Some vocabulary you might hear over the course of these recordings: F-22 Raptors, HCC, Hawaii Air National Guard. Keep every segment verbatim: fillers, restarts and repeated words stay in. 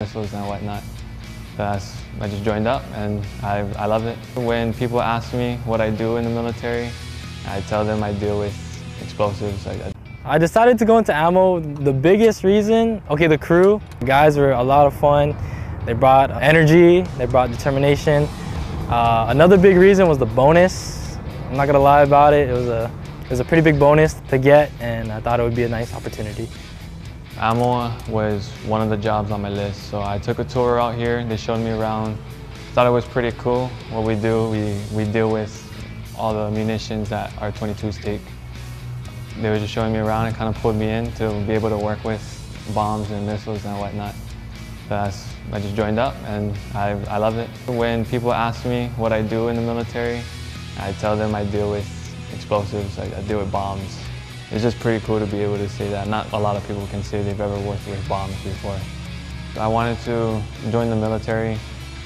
missiles and whatnot. That's, I just joined up and I, I love it. When people ask me what I do in the military, I tell them I deal with explosives. I, I, I decided to go into ammo. The biggest reason, okay, the crew. The guys were a lot of fun. They brought energy, they brought determination. Uh, another big reason was the bonus. I'm not gonna lie about it. It was a, it was a pretty big bonus to get, and I thought it would be a nice opportunity. Ammo was one of the jobs on my list, so I took a tour out here. They showed me around. Thought it was pretty cool. What we do, we, we deal with all the munitions that our twenty-twos take. They were just showing me around and kind of pulled me in to be able to work with bombs and missiles and whatnot. That's, I just joined up and I, I love it. When people ask me what I do in the military, I tell them I deal with explosives, I, I deal with bombs. It's just pretty cool to be able to say that. Not a lot of people can say they've ever worked with bombs before. I wanted to join the military,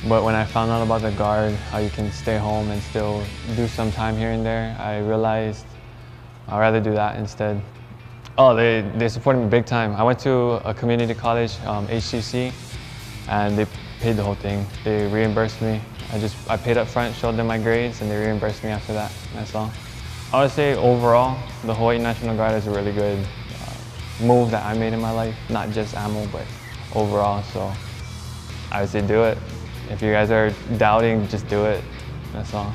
but when I found out about the Guard, how you can stay home and still do some time here and there, I realized I'd rather do that instead. Oh, they, they supported me big time. I went to a community college, um, H C C, and they paid the whole thing. They reimbursed me. I just I paid up front, showed them my grades, and they reimbursed me after that. That's all. I would say overall, the Hawaii National Guard is a really good uh, move that I made in my life, not just ammo, but overall, so I would say do it. If you guys are doubting, just do it, that's all.